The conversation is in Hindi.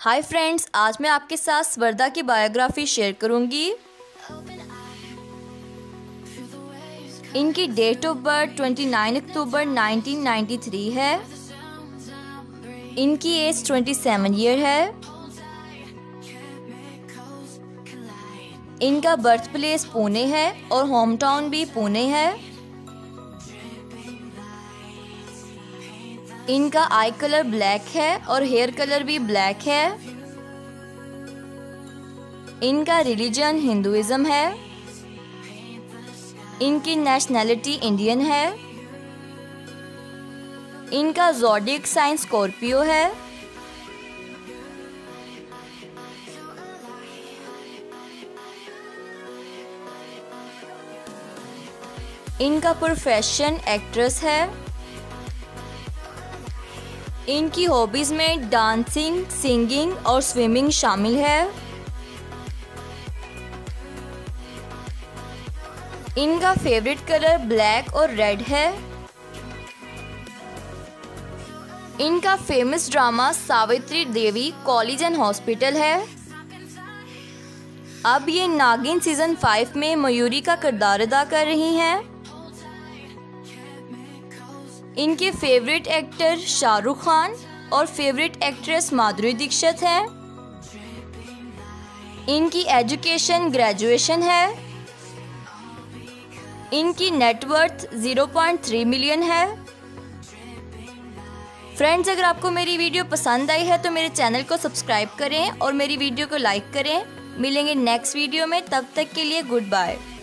हाय फ्रेंड्स, आज मैं आपके साथ स्वर्दा की बायोग्राफी शेयर करूंगी। इनकी डेट ऑफ बर्थ 29 अक्टूबर 1993 है। इनकी एज 27 ईयर है। इनका बर्थ प्लेस पुणे है और होम टाउन भी पुणे है। इनका आई कलर ब्लैक है और हेयर कलर भी ब्लैक है। इनका रिलीजन हिंदुइज्म है। इनकी नेशनैलिटी इंडियन है। इनका ज़ोडिएक साइन स्कॉर्पियो है। इनका प्रोफेशन एक्ट्रेस है। इनकी हॉबीज़ में डांसिंग, सिंगिंग और स्विमिंग शामिल है। इनका फेवरेट कलर ब्लैक और रेड है। इनका famous drama Savitri Devi college and hospital है। अब ये नागिन सीजन 5 में मयूरी का किरदार अदा कर रही हैं। इनके फेवरेट एक्टर शाहरुख खान और फेवरेट एक्ट्रेस माधुरी दीक्षित हैं। इनकी एजुकेशन ग्रेजुएशन है। इनकी नेटवर्थ 0.3 मिलियन है। फ्रेंड्स, अगर आपको मेरी वीडियो पसंद आई है तो मेरे चैनल को सब्सक्राइब करें और मेरी वीडियो को लाइक करें। मिलेंगे नेक्स्ट वीडियो में, तब तक के लिए गुड बाय।